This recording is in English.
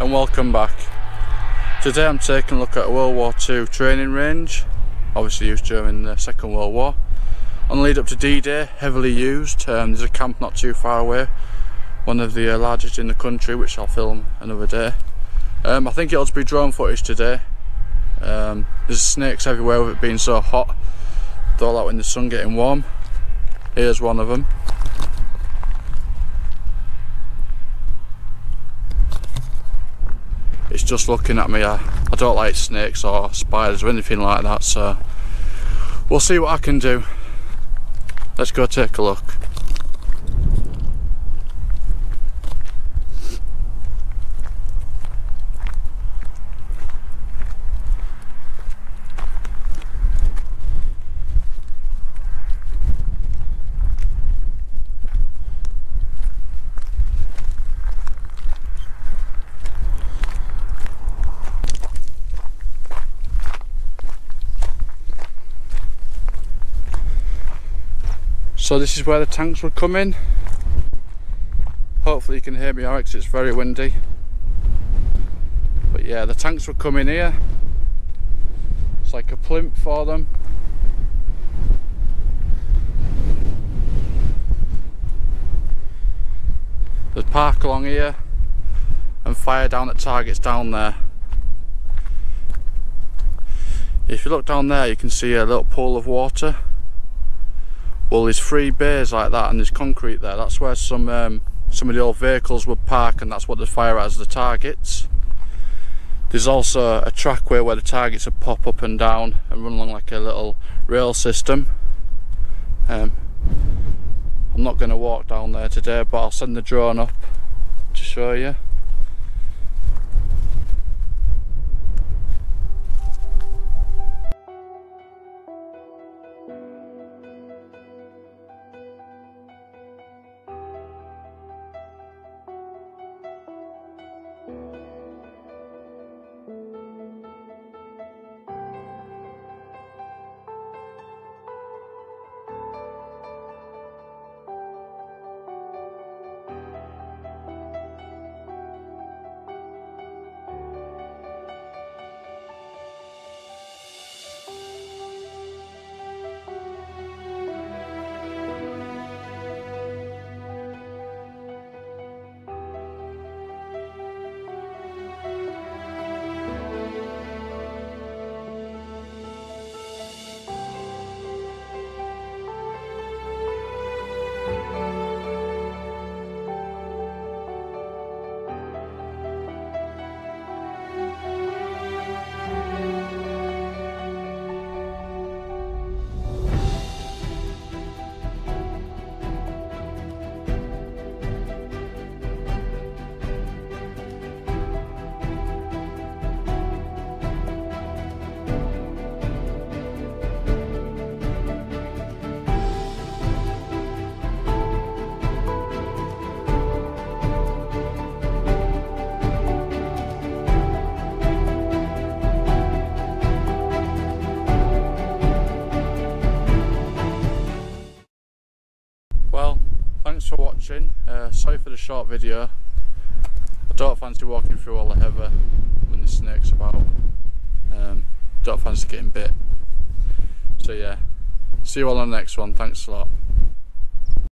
and welcome back. Today I'm taking a look at a World War II training range, obviously used during the Second World War. On the lead up to D-Day, heavily used. There's a camp not too far away, one of the largest in the country, which I'll film another day. I think it'll be drone footage today. There's snakes everywhere with it being so hot. They're all out in the sun getting warm. Here's one of them. It's just looking at me. I don't like snakes or spiders or anything like that, so we'll see what I can do. Let's go take a look. So this is where the tanks would come in. Hopefully you can hear me alright because it's very windy. But yeah, the tanks would come in here. It's like a plinth for them. They'd park along here and fire down at targets down there. If you look down there you can see a little pool of water. Well, there's three bays like that and there's concrete there. That's where some of the old vehicles would park, and that's what they'd fire at as the targets. There's also a trackway where the targets would pop up and down and run along like a little rail system. I'm not going to walk down there today, but I'll send the drone up to show you. Thanks for watching. Sorry for the short video. I don't fancy walking through all the heather when there's snakes about. Don't fancy getting bit. So yeah, see you all on the next one. Thanks a lot.